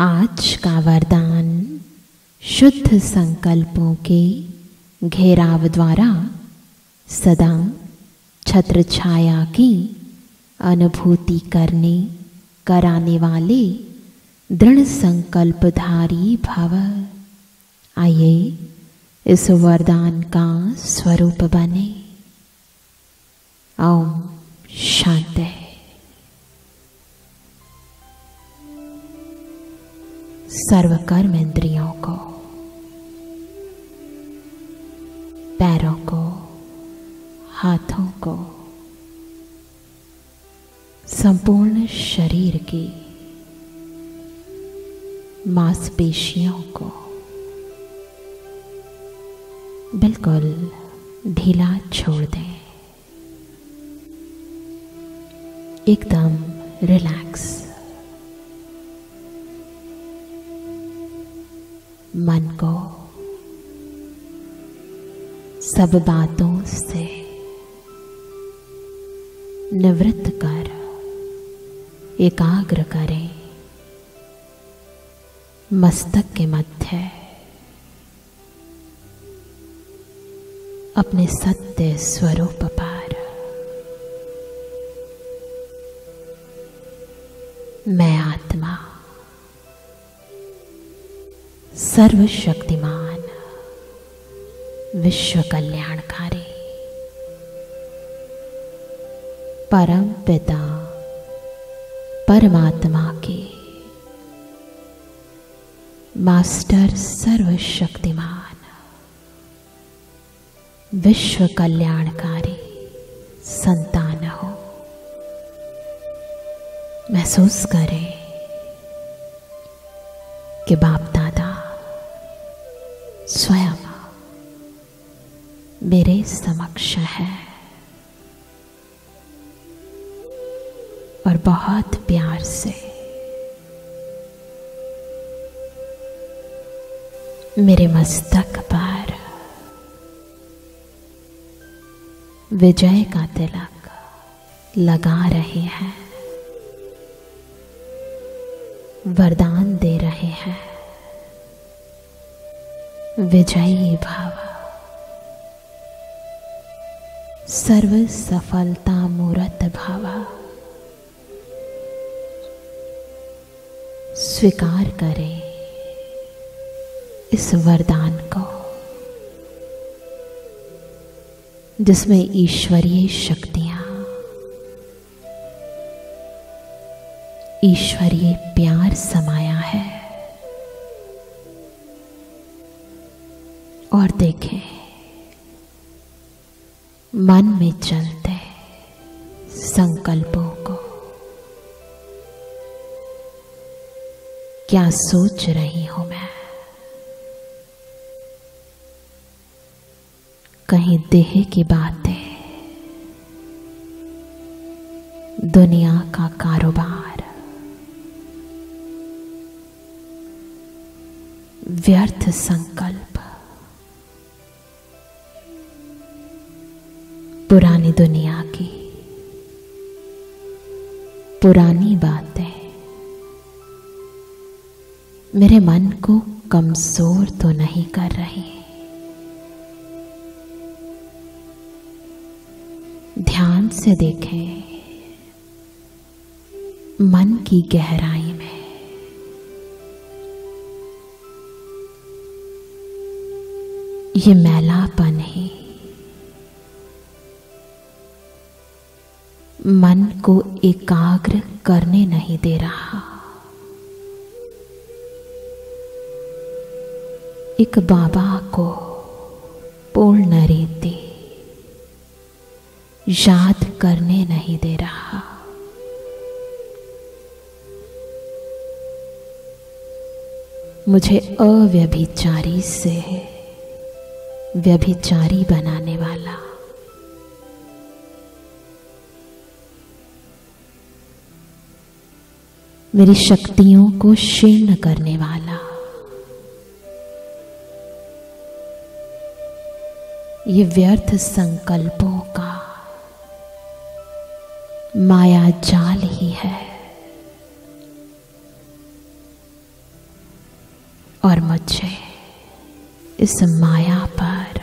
आज का वरदान शुद्ध संकल्पों के घेराव द्वारा सदा छत्र छाया की अनुभूति करने कराने वाले दृढ़ संकल्पधारी भव। आइए इस वरदान का स्वरूप बने। ओम शांति। सर्व कर्म इंद्रियों को, पैरों को, हाथों को, संपूर्ण शरीर की मांसपेशियों को बिल्कुल ढीला छोड़ दें, एकदम रिलैक्स। मन को सब बातों से निवृत्त कर एकाग्र करें मस्तक के मध्य अपने सत्य स्वरूप पर। मैं आत्मा सर्वशक्तिमान विश्व कल्याणकारी परम पिता परमात्मा के मास्टर सर्वशक्तिमान विश्व कल्याणकारी संतान हो। महसूस करें कि बाप दादा स्वयं मेरे समक्ष है और बहुत प्यार से मेरे मस्तक पर विजय का तिलक लगा रहे हैं, वरदान दे रहे हैं विजयी भाव। सर्व सफलता मूर्त भाव स्वीकार करें इस वरदान को, जिसमें ईश्वरीय शक्तियां, ईश्वरीय प्यार समाया है। और देखें मन में चलते संकल्पों को, क्या सोच रही हूं मैं? कहीं देह की बातें, दुनिया का कारोबार, व्यर्थ संकल्प, पुरानी दुनिया की पुरानी बातें मेरे मन को कमजोर तो नहीं कर रही? ध्यान से देखें मन की गहराई में ये मैलापन ही मन को एकाग्र करने नहीं दे रहा। एक बाबा को पूर्ण रीति याद करने नहीं दे रहा। मुझे अव्यभिचारी से व्यभिचारी बनाने वाला, मेरी शक्तियों को क्षीर्ण करने वाला ये व्यर्थ संकल्पों का माया जाल ही है। और मुझे इस माया पर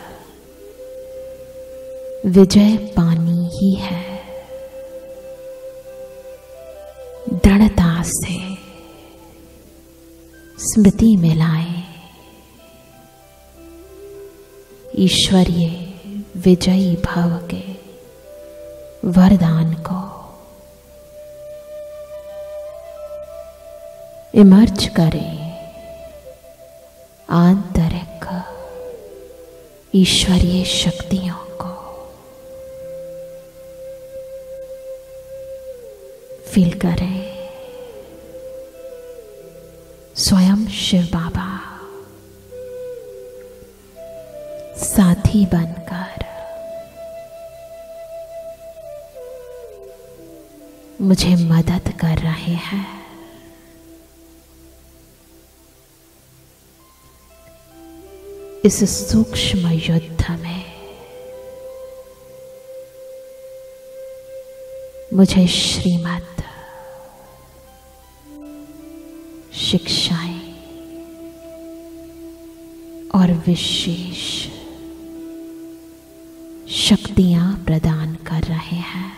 विजय पानी ही है। दृढ़ता से स्मृति में लाए ईश्वरीय विजयी भव के वरदान को। इमर्ज करें आंतरिक ईश्वरीय शक्तियों को। फील करें स्वयं शिव बाबा साथी बनकर मुझे मदद कर रहे हैं। इस सूक्ष्म युद्ध में मुझे श्रीमत शिक्षाएं और विशेष शक्तियां प्रदान कर रहे हैं।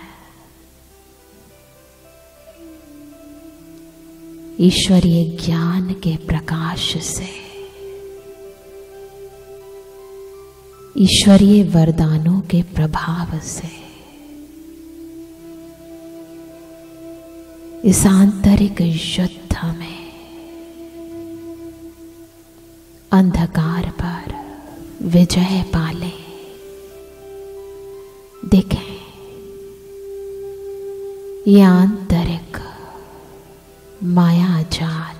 ईश्वरीय ज्ञान के प्रकाश से ईश्वरीय वरदानों के प्रभाव से इस आंतरिक युद्ध में अंधकार पर विजय पाले। देखें ये आंतरिक माया जाल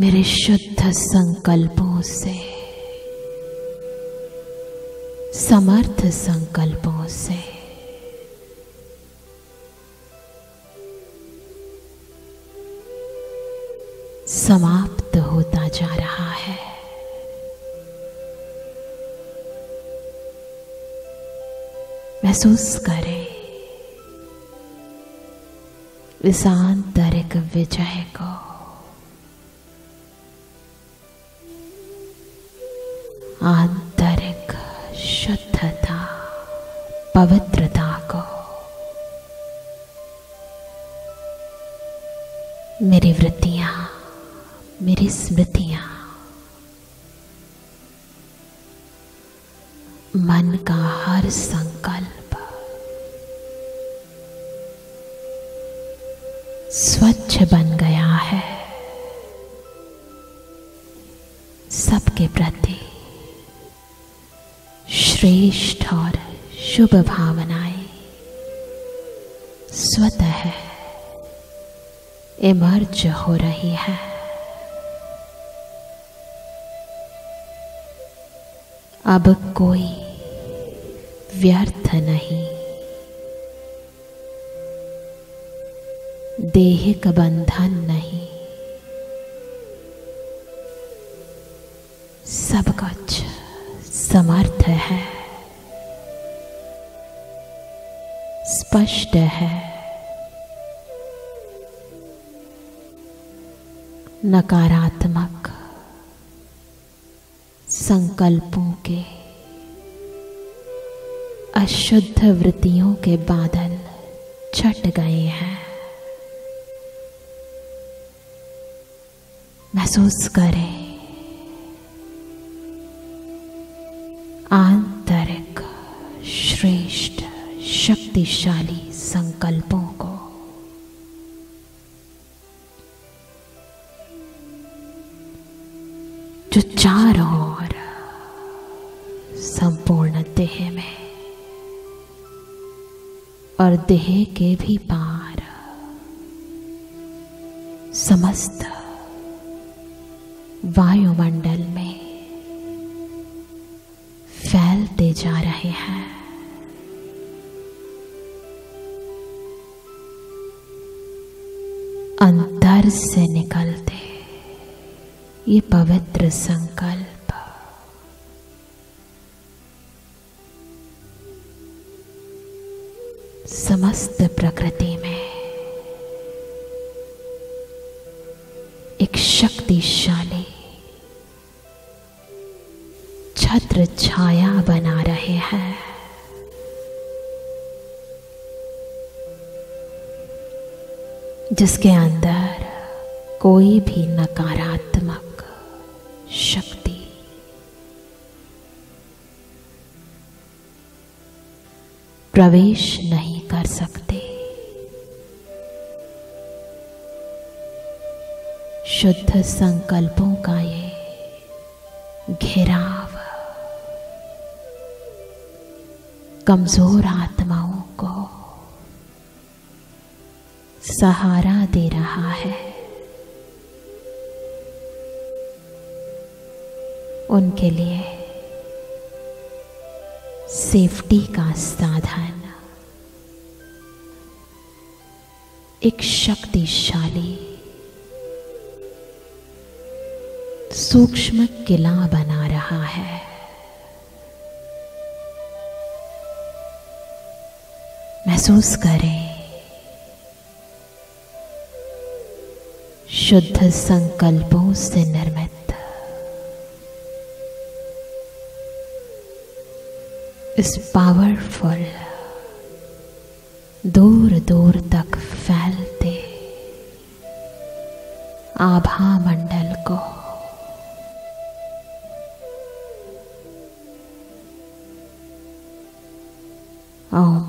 मेरे शुद्ध संकल्पों से समर्थ संकल्पों से समाप्त होता जा रहा है। महसूस करें इस आंतरिक विजय को। आंतरिक शुद्धता पवित्रता को मेरी वृत्तियां मेरी स्मृतियां मन का हर संकल्प स्वच्छ बन गया है। सबके प्रति श्रेष्ठ और शुभ भावनाएं स्वतः इमर्ज हो रही है। अब कोई व्यर्थ नहीं देहिक बंधन नहीं। सब कुछ समर्थ है स्पष्ट है। नकारात्मक संकल्पों के अशुद्ध वृत्तियों के बादल छट गए हैं। महसूस करें आंतरिक श्रेष्ठ शक्तिशाली संकल्पों को। जो चारों ओर संपूर्ण देह में और देह के भी पार समस्त वायुमंडल में फैलते जा रहे हैं। अंतर से निकलते ये पवित्र संकल्प समस्त प्रकृति में शक्तिशाली छत्र छाया बना रहे हैं। जिसके अंदर कोई भी नकारात्मक शक्ति प्रवेश नहीं कर सकते। शुद्ध संकल्पों का ये घेराव कमजोर आत्माओं को सहारा दे रहा है। उनके लिए सेफ्टी का साधन एक शक्तिशाली सूक्ष्म किला बना रहा है। महसूस करें शुद्ध संकल्पों से निर्मित इस पावरफुल दूर दूर तक फैलते आभा मंडल को। ओम